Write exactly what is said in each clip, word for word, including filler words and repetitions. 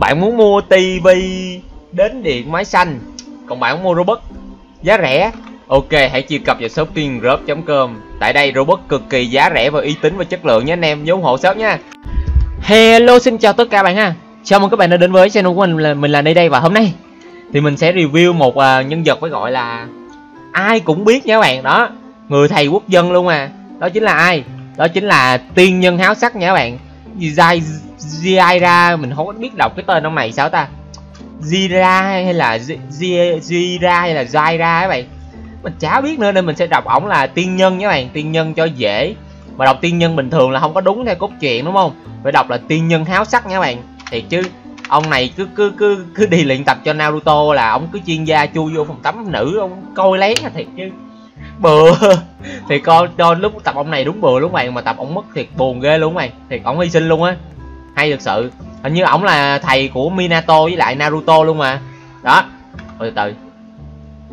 Bạn muốn mua tivi đến điện máy xanh, còn bạn muốn mua robot giá rẻ, ok hãy truy cập vào shop team group chấm com. Tại đây robot cực kỳ giá rẻ và uy tín và chất lượng nha anh em, nhớ ủng hộ shop nha. Hello, xin chào tất cả bạn ha. Chào mừng các bạn đã đến với channel của mình, là mình là đây đây và hôm nay thì mình sẽ review một uh, nhân vật với gọi là ai cũng biết nha các bạn, đó người thầy quốc dân luôn à, đó chính là ai? Đó chính là tiên nhân háo sắc nha các bạn. Zaira, mình không có biết đọc cái tên ông này sao ta, Zaira hay là Zaira hay là Zaira các bạn, mình chả biết nữa nên mình sẽ đọc ổng là tiên nhân các bạn, tiên nhân cho dễ. Mà đọc tiên nhân bình thường là không có đúng theo cốt truyện đúng không? Phải đọc là tiên nhân háo sắc nha các bạn. Thiệt chứ ông này cứ cứ cứ cứ đi luyện tập cho Naruto là ông cứ chuyên gia chui vô phòng tắm nữ ông coi lén là thiệt chứ bừa. Thì coi cho lúc tập ông này đúng bừa luôn bạn, mà tập ông mất thiệt buồn ghê luôn mày, thiệt ông hy sinh luôn á, hay thực sự. Hình như ổng là thầy của Minato với lại Naruto luôn mà, đó. Ôi, từ từ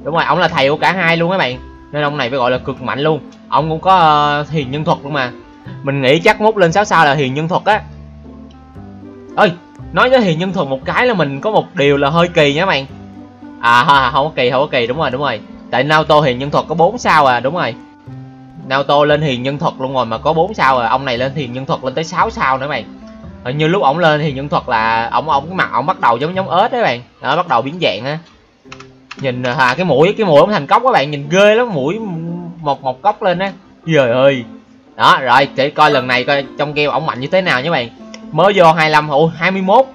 đúng rồi, ổng là thầy của cả hai luôn các bạn, nên ông này phải gọi là cực mạnh luôn. Ông cũng có uh, hiền nhân thuật luôn mà, mình nghĩ chắc mốt lên sáu sao là hiền nhân thuật á. Ơi nói tới hiền nhân thuật một cái là mình có một điều là hơi kỳ nha các bạn, à không có kỳ, không có kỳ, đúng rồi đúng rồi, tại Naruto hiền nhân thuật có bốn sao à, đúng rồi, Naruto lên hiền nhân thuật luôn rồi mà có bốn sao à, ông này lên hiền nhân thuật lên tới sáu sao nữa mày. Hình như lúc ổng lên hiền nhân thuật là ổng ổng mặt ổng bắt đầu giống giống ếch đấy bạn, đó bắt đầu biến dạng á, nhìn à, cái mũi cái mũi ổng thành cốc các bạn, nhìn ghê lắm, mũi một một cốc lên á, trời ơi. Đó rồi để coi lần này coi trong game ổng mạnh như thế nào nha bạn. Mới vô hai mươi lăm, ủa hai mươi mốt,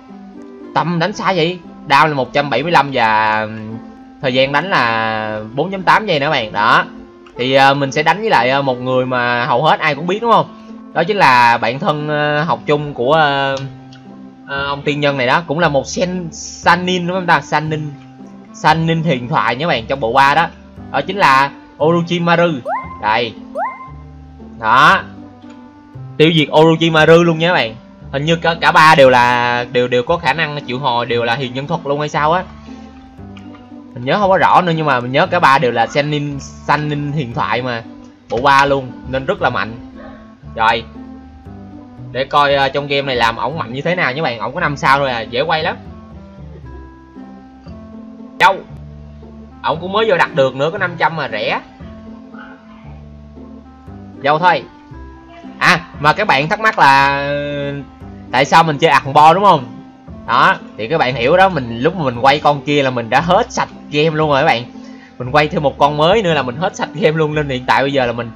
tầm đánh sai vậy, down là một trăm bảy mươi lăm và thời gian đánh là bốn phẩy tám giây nữa bạn. Đó thì uh, mình sẽ đánh với lại uh, một người mà hầu hết ai cũng biết đúng không, đó chính là bạn thân uh, học chung của uh, uh, ông tiên nhân này, đó cũng là một sen Sannin đúng không ta, Sannin Sannin huyền thoại nhé bạn, trong bộ ba đó, đó chính là Orochimaru đây, đó tiêu diệt Orochimaru luôn nhé các bạn. Hình như cả cả ba đều là đều đều có khả năng triệu hồi, đều là hiền nhân thuật luôn hay sao á, mình nhớ không có rõ nữa, nhưng mà mình nhớ cả ba đều là Sannin Sannin huyền thoại mà, bộ ba luôn nên rất là mạnh. Rồi để coi trong game này làm ổng mạnh như thế nào nhé bạn, ổng có năm sao rồi à, dễ quay lắm đâu, ổng cũng mới vô đặt được nữa, có năm trăm mà rẻ dâu thôi. À mà các bạn thắc mắc là tại sao mình chơi ạc bo đúng không, đó thì các bạn hiểu đó, mình lúc mà mình quay con kia là mình đã hết sạch game luôn rồi các bạn, mình quay thêm một con mới nữa là mình hết sạch game luôn, nên hiện tại bây giờ là mình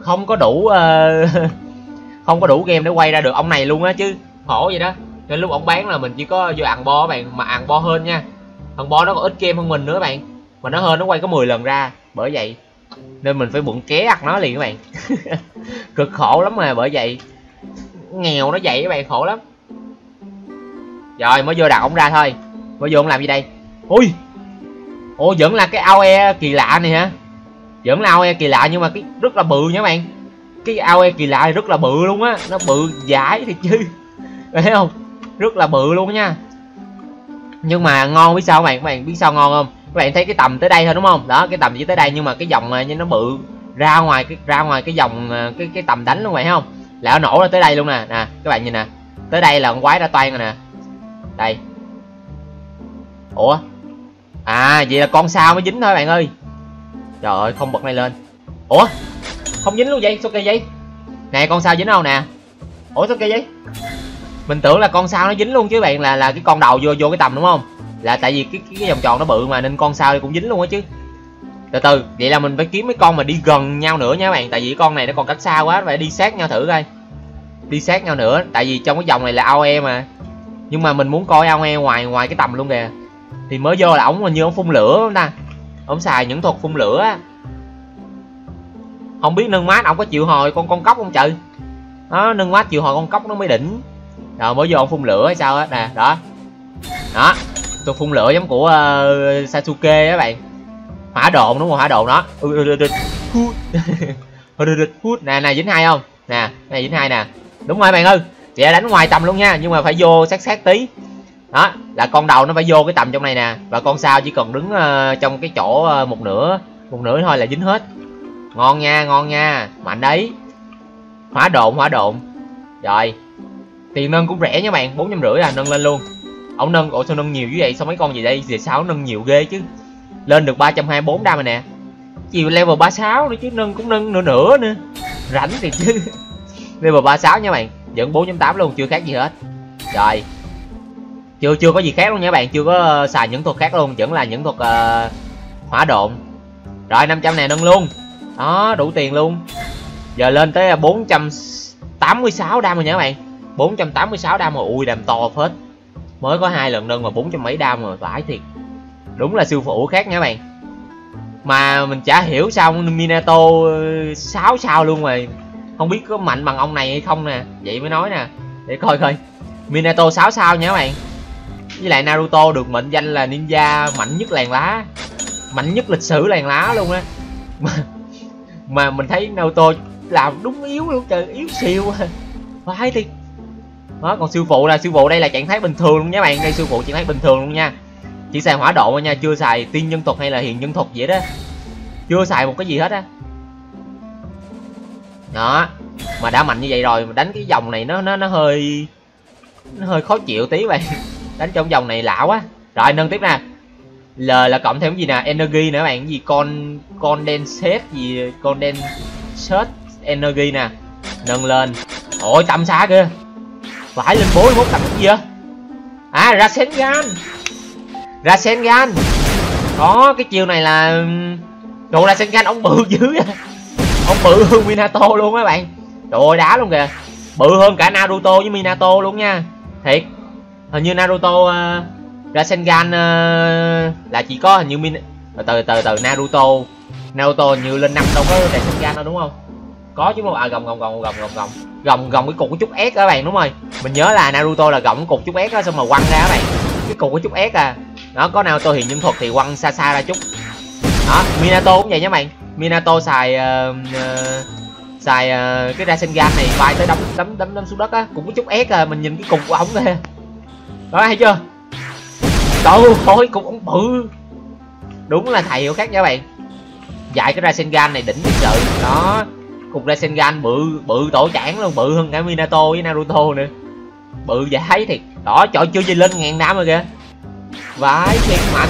không có đủ uh, không có đủ game để quay ra được ông này luôn á, chứ khổ vậy đó. Nên lúc ổng bán là mình chỉ có vô ạc bo các bạn, mà ạc bo hơn nha, thằng bo nó có ít game hơn mình nữa các bạn, mà nó hơn, nó quay có mười lần ra, bởi vậy nên mình phải mượn ké ạc nó liền các bạn. Cực khổ lắm mà, bởi vậy nghèo nó vậy các bạn, khổ lắm. Rồi mới vô đặt ổng ra thôi, mới vô ổng làm gì đây? Ui ôi, vẫn là cái a o e kỳ lạ này hả, vẫn là a o e kỳ lạ nhưng mà cái rất là bự nha các bạn, cái a o e kỳ lạ này rất là bự luôn á, nó bự dãi thì chứ, thấy không, rất là bự luôn nha. Nhưng mà ngon, biết sao các bạn, các bạn biết sao ngon không, các bạn thấy cái tầm tới đây thôi đúng không, đó cái tầm chỉ tới đây nhưng mà cái dòng này nó bự ra ngoài, cái ra ngoài cái dòng cái cái tầm đánh luôn, phải không, là nó nổ ra tới đây luôn nè, nè các bạn nhìn nè, tới đây là con quái ra toan rồi nè, đây. Ủa à vậy là con sao mới dính thôi bạn ơi, trời ơi không bật này lên, ủa không dính luôn vậy, sao kỳ vậy nè, con sao dính đâu nè, ủa sao kỳ vậy, mình tưởng là con sao nó dính luôn chứ bạn, là là cái con đầu vô vô cái tầm đúng không, là tại vì cái cái vòng tròn nó bự mà nên con sao cũng dính luôn á chứ. Từ từ vậy là mình phải kiếm mấy con mà đi gần nhau nữa nha các bạn, tại vì con này nó còn cách xa quá, phải đi sát nhau thử coi, đi sát nhau nữa, tại vì trong cái vòng này là a o e mà, nhưng mà mình muốn coi a o e ngoài ngoài cái tầm luôn kìa. Thì mới vô là ổng hình như ổng phun lửa không ta, ổng xài những thuật phun lửa á, không biết nâng mát ổng có chịu hồi con con cóc không trời, nó nâng mát chịu hồi con cóc nó mới đỉnh. Rồi mới vô ổng phun lửa hay sao á nè, đó đó tôi phun lửa giống của uh, Sasuke á bạn, hỏa độn đúng không, hỏa độn đó. Nè nè dính hai không nè, này dính hai nè, đúng rồi bạn ơi, vậy đánh ngoài tầm luôn nha, nhưng mà phải vô sát sát tí, đó là con đầu nó phải vô cái tầm trong này nè, và con sao chỉ cần đứng uh, trong cái chỗ uh, một nửa một nửa thôi là dính hết. Ngon nha, ngon nha, mạnh đấy, hỏa độn hỏa độn. Rồi tiền nâng cũng rẻ nha bạn, bốn trăm rưỡi là nâng lên luôn. Ổng nâng, ổ sao nâng nhiều như vậy, sao mấy con gì đây, về sáu nâng nhiều ghê chứ. Lên được ba trăm hai mươi bốn đam rồi nè. Chiều level ba mươi sáu nữa chứ, nâng cũng nâng nữa nữa nữa. Rảnh thì chứ. Level ba mươi sáu nha bạn, vẫn bốn chấm tám luôn, chưa khác gì hết. Rồi. Chưa chưa có gì khác luôn nha bạn, chưa có xài những thuật khác luôn, vẫn là những thuật uh, hỏa độn. Rồi năm trăm này nâng luôn. Đó, đủ tiền luôn. Giờ lên tới bốn trăm tám mươi sáu đam rồi nha các bạn. bốn trăm tám mươi sáu đam rồi, ui đam to phết. Mới có hai lần nâng mà bốn trăm mấy đam rồi, vãi thiệt. Đúng là siêu phụ khác nha các bạn. Mà mình chả hiểu sao Minato sáu sao luôn rồi. Không biết có mạnh bằng ông này hay không nè, vậy mới nói nè. Để coi coi. Minato sáu sao nha các bạn. Với lại Naruto được mệnh danh là ninja mạnh nhất làng lá. Mạnh nhất lịch sử làng lá luôn á. Mà, mà mình thấy Naruto làm đúng yếu luôn, trời, yếu siêu à. Vãi thiệt. Đó, còn siêu phụ là siêu phụ đây là trạng thái bình thường luôn nha bạn, đây siêu phụ trạng thái bình thường luôn nha. Chỉ xài hỏa độ nha, chưa xài tiên nhân thuật hay là hiền nhân thuật gì đó. Chưa xài một cái gì hết á. Đó. Mà đã mạnh như vậy rồi, đánh cái dòng này nó nó nó hơi nó hơi khó chịu tí bạn. Đánh trong dòng này lão quá. Rồi nâng tiếp nè. L là cộng thêm cái gì nè, energy nữa bạn, cái gì con condensate gì condensate energy nè. Nâng lên. Ôi tầm xa kìa. Phải lên bốn mươi mốt tầm cái gì á. À Rasengan. Rasengan. Đó, cái chiều này là đồ Rasengan ông bự dữ á. Ông bự hơn Minato luôn các bạn. Trời ơi đá luôn kìa. Bự hơn cả Naruto với Minato luôn nha. Thiệt. Hình như Naruto uh, Rasengan uh, là chỉ có hình như Min từ từ từ Naruto Naruto hình như lên năm đâu có Rasengan đâu đúng không? Có chứ không? À gồng gồng gồng gồng gồng gồng gồng gồng cái cục của chút S các bạn đúng rồi. Mình nhớ là Naruto là gồng cục chút S đó, xong mà quăng ra các bạn. Cái cục của chút S à. Đó có Naruto hiện nhân thuật thì quăng xa xa ra chút. Đó, Minato cũng vậy nha bạn. Minato xài uh, uh, xài uh, cái Rasengan này bay tới đấm đấm đấm đấm xuống đất á, cũng có chút S à, mình nhìn cái cục của ổng kìa. Đó hay chưa? Đâu thôi cục ổng bự. Đúng là thầy hiểu khác nha bạn. Dạy cái Rasengan này đỉnh thật sự. Đó. Cục Rasengan bự bự tổ chảng luôn, bự hơn cả Minato với Naruto nữa. Bự dễ thấy thiệt. Đó, trời chưa gì lên ngàn đám rồi kìa. Vãi thiệt mạnh.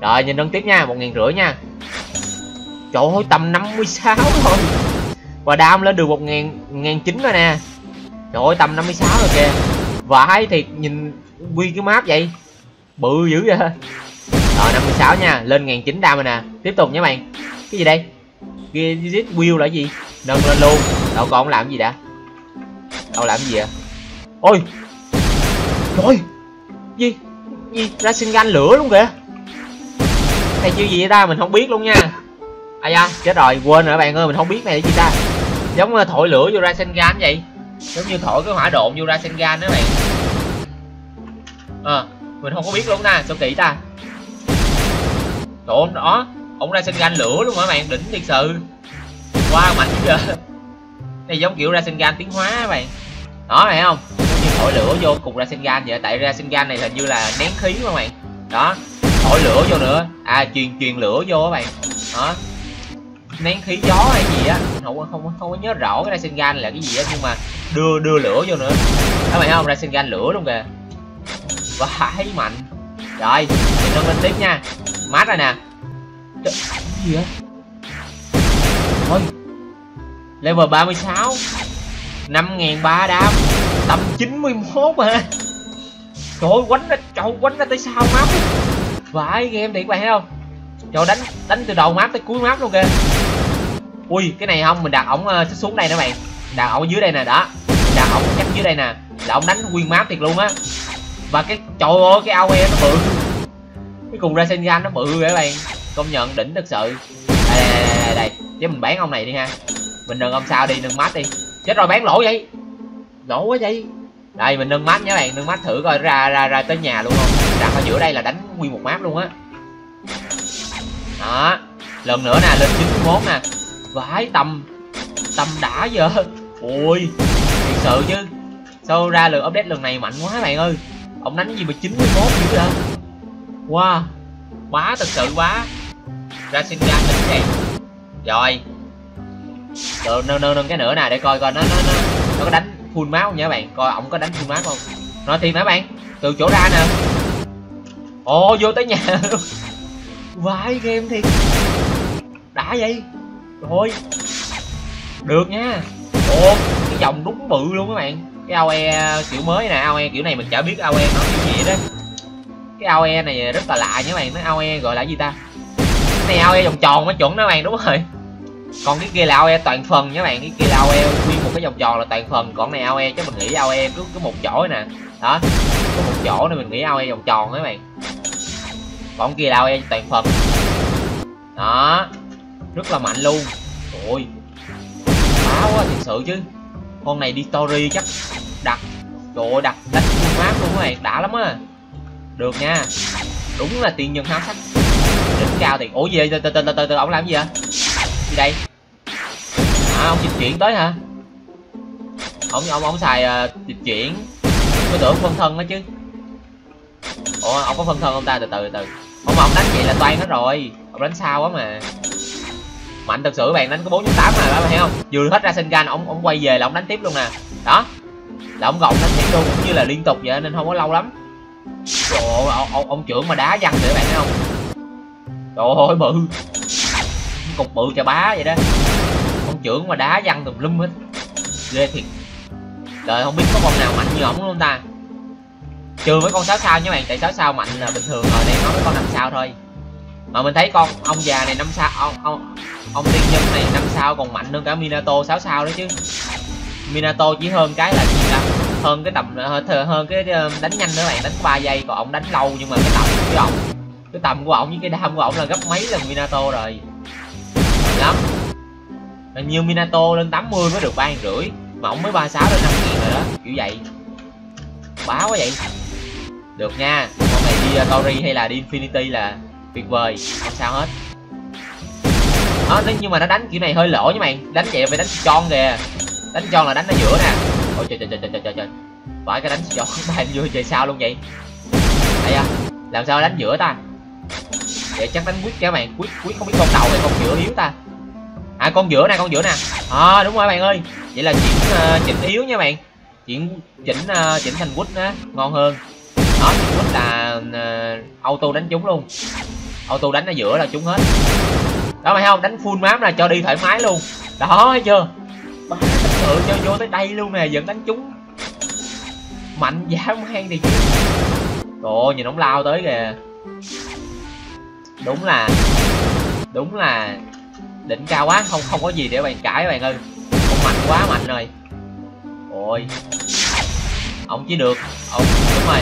Rồi nhìn nâng tiếp nha, một nghìn rưỡi nha. Trời ơi tầm năm mươi sáu thôi. Và đam lên được một nghìn chín rồi nè. Trời ơi tầm năm mươi sáu rồi kìa. Vãi thiệt, nhìn quy cái map vậy. Bự dữ vậy. Rồi năm mươi sáu nha, lên một nghìn chín trăm đam rồi nè. Tiếp tục nha bạn. Cái gì đây? Gizit Will là gì? Nâng lên luôn. Đâu còn làm gì đã. Đâu làm gì ạ? Ôi. Trời. Gì? Gì? Rasengan lửa luôn kìa. Này chiêu gì vậy ta? Mình không biết luôn nha. Ai da, chết rồi, quên rồi bạn ơi, mình không biết này là gì ta. Giống thổi lửa vô Rasengan vậy. Giống như thổi cái hỏa độn vô Rasengan đó bạn. Ờ, à, mình không có biết luôn ta, sao kỹ ta. Trời đó, ổng Rasengan lửa luôn hả bạn, đỉnh thiệt sự. Wow, mạnh chứ kìa. Này giống kiểu Rasengan tiến hóa á bạn. Đó này không? Giống như thổi lửa vô cùng Rasengan vậy, tại Rasengan này hình như là nén khí mà bạn. Đó, thổi lửa vô nữa. À truyền truyền lửa vô á bạn. Đó. Nén khí gió hay gì á, không không không có nhớ rõ cái Rasengan là cái gì á, nhưng mà đưa đưa lửa vô nữa. Các bạn thấy không? Rasengan lửa luôn kìa. Và hãy mạnh. Rồi, mình nâng lên tiếp nha. Mát rồi nè. Trời, gì vậy? Thôi. Level ba mươi sáu. năm nghìn ba trăm đam. Tầm chín mươi mốt mà. Trời ơi, quánh nó, trời quánh nó tới sao map. Vãi game thiệt, các bạn thấy không? Trời đánh đánh từ đầu map tới cuối map luôn kìa. Ui, cái này không, mình đặt ổng uh, xuống đây nữa bạn. Đặt ổng ở dưới đây nè, đó. Mình đặt ổng cách dưới đây nè. Là ổng đánh nguyên map thiệt luôn á. Và cái trời ơi cái ao e nó bự. Cái cùng Rasengan nó bự các bạn. Công nhận đỉnh thật sự. Đây đây đây, đây, đây. Chứ mình bán ông này đi ha. Mình nâng ông sao đi, nâng mát đi. Chết rồi bán lỗ vậy. Lỗ quá vậy. Đây mình nâng mát nha bạn, nâng mát thử coi ra ra ra tới nhà luôn không. Đặt ở giữa đây là đánh nguyên một map luôn á. Đó. Đó. Lần nữa nè, lên chín mươi mốt nè. Vãi tầm tầm đã giờ. Ui, thật sự chứ. Sao ra lần update lần này mạnh quá bạn ơi. Ông đánh cái gì mà chín mươi mốt dữ vậy? Wow, quá thật sự quá. Rasengan đỉnh thiệt. Rồi. Rồi nâng nâng nâng cái nữa nè để coi coi nó nó nó, nó có đánh full máu không nha các bạn. Coi ổng có đánh full máu không. Nói thêm hả bạn? từ chỗ ra nè. Ồ, vô tới nhà luôn. Vãi game thiệt. Đã vậy. Thôi. Được nha. Ồ, cái dòng đúng bự luôn các bạn. Cái a o e kiểu mới nè, a o e kiểu này mình chả biết a o e nó kiểu gì đó. Cái a o e này rất là lạ nha các bạn, nó a o e gọi là gì ta? Cái này a o e vòng tròn mới chuẩn đó các bạn, đúng rồi. Còn cái kia là a o e toàn phần nha các bạn, cái kia là a o e nguyên một cái vòng tròn là toàn phần, còn này a o e chứ mình nghĩ a o e cứ có một chỗ nè. Đó. Có một chỗ nên mình nghĩ a o e vòng tròn đó các bạn. Còn kia là a o e toàn phần. Đó. Rất là mạnh luôn. Ôi. Báo quá thật sự chứ. Con này đi story chắc đặt. Trời ơi, đặt đánh mát luôn các bạn, đã lắm á. Được nha. Đúng là tiền nhân háo sắc. Đỉnh cao tiền. Ủa gì từ từ từ từ ông làm gì vậy? Gì đây? À, ông dịch chuyển tới hả? Ông ông ông xài uh, dịch chuyển. Tôi tưởng phân thân đó chứ. Ủa ông có phân thân không ta? Từ từ từ. Không mà ông đánh vậy là toan hết rồi. Ông đánh sao quá mà. Mạnh thật sự bạn, đánh có bốn tám mà các bạn thấy không? Vừa hết Rasengan ông ông quay về là ông đánh tiếp luôn nè. Đó. Là ông gồng đánh tiếp luôn cũng như là liên tục vậy nên không có lâu lắm. Trời ơi, ông, ông, ông trưởng mà đá văng nữa bạn thấy không? Trời ơi bự. Cục bự chà bá vậy đó. Ông trưởng mà đá văng tùm lum hết. Ghê thiệt. Trời không biết có con nào mạnh như ổng luôn ta. Trừ với con sáu sao nha bạn, tại sáu sao mạnh là bình thường rồi, đang nói với con năm sao thôi. Mà mình thấy con ông già này năm sao, ông ông ông tiên nhân này năm sao còn mạnh hơn cả Minato sáu sao đó chứ. Minato chỉ hơn cái là gì ta? Hơn cái tầm hơn cái đánh nhanh nữa bạn, đánh có ba giây, còn ổng đánh lâu nhưng mà cái tầm của ổng, cái tầm của ổng với cái đam của ổng là gấp mấy lần Minato rồi. Lắm. Hình như Minato lên tám mươi mới được ba nghìn rưỡi mà ổng mới ba mươi sáu lên năm nghìn rồi đó, kiểu vậy. Báo quá vậy. Được nha, con này đi Tori hay là đi Infinity là tuyệt vời, không sao hết. Đó, nhưng mà nó đánh kiểu này hơi lỗ nha bạn, đánh vậy phải đánh tròn kìa. Đánh tròn là đánh ở giữa nè. Ôi trời trời trời trời trời trời. Phải cái đánh tròn bạn vô trời sao luôn vậy. Đây à, làm sao đánh giữa ta? Để chắc đánh quyết các bạn, quyết quyết không biết con đầu này con giữa yếu ta. À con giữa nè, con giữa nè. À đúng rồi bạn ơi. Vậy là chỉnh uh, chỉnh yếu nha bạn. Chỉnh chỉnh uh, chỉnh thành quýt á, ngon hơn. Đó, quýt là uh, auto đánh trúng luôn. Auto đánh ở giữa là trúng hết. Đó mày không, đánh full map là cho đi thoải mái luôn. Đó thấy chưa? Bá thật sự cho vô tới đây luôn nè, vẫn đánh trúng. Mạnh dã man thì chứ. Trời nhìn ổng lao tới kìa. Đúng là đúng là đỉnh cao quá, không không có gì để bàn cãi các bạn ơi. Ông mạnh quá, mạnh rồi. Ôi. Ông chỉ được. Ông đúng rồi.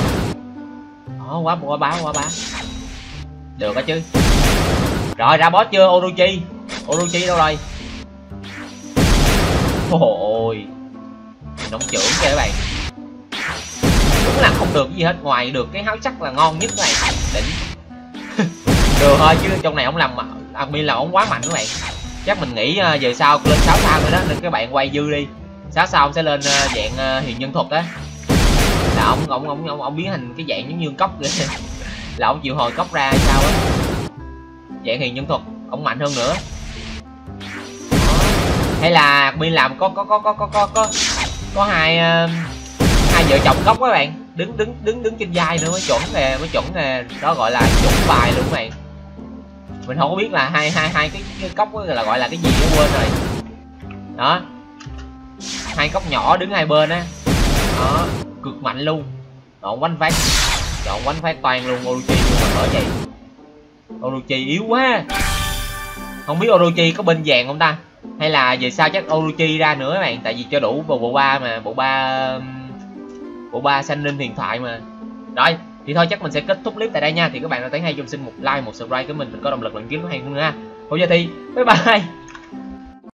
Đó quá quá bá quá bá. Được á chứ. Rồi ra boss chưa Orochi? Orochi đâu rồi? Ôi. Nóng trưởng kìa các bạn. Đúng là không được gì hết, ngoài được cái háo sắc là ngon nhất các bạn. Đỉnh. Được thôi chứ trong này ông làm mà đặc biệt là ổng quá mạnh các bạn. Chắc mình nghĩ giờ sau lên sáu sao nữa đó nên các bạn quay dư đi. Sáu sao ông sẽ lên dạng hiền nhân thuật á. Là ông ông ông ông, ông biến thành cái dạng giống như cốc kìa. Là ông chịu hồi cốc ra hay sao á. Dạng hiền nhân thuật, ông mạnh hơn nữa. Hay là mình làm có có có có có có có có hai uh, hai vợ chồng cốc các bạn, đứng đứng đứng đứng trên vai nữa mới chuẩn nè, mới chuẩn nè, đó gọi là chuẩn bài luôn các bạn. Mình không có biết là hai hai hai cái, cái cốc là gọi là cái gì đó quên rồi. Đó. Hai cốc nhỏ đứng hai bên á. Đó, cực mạnh luôn. Chọn quánh phát. Chọn quánh phát toàn luôn Orochi luôn mà bởi vậy. Orochi yếu quá. Không biết Orochi có bên vàng không ta? Hay là về sau chắc Orochi ra nữa các bạn, tại vì cho đủ bộ bộ ba mà, bộ ba bộ ba Sannin huyền thoại mà. Rồi. Thì thôi chắc mình sẽ kết thúc clip tại đây nha. Thì các bạn nào thấy hay cho mình xin một like, một subscribe của mình, mình có động lực làm clip hay hơn nữa ha. Hỗ trợ thì bye bye.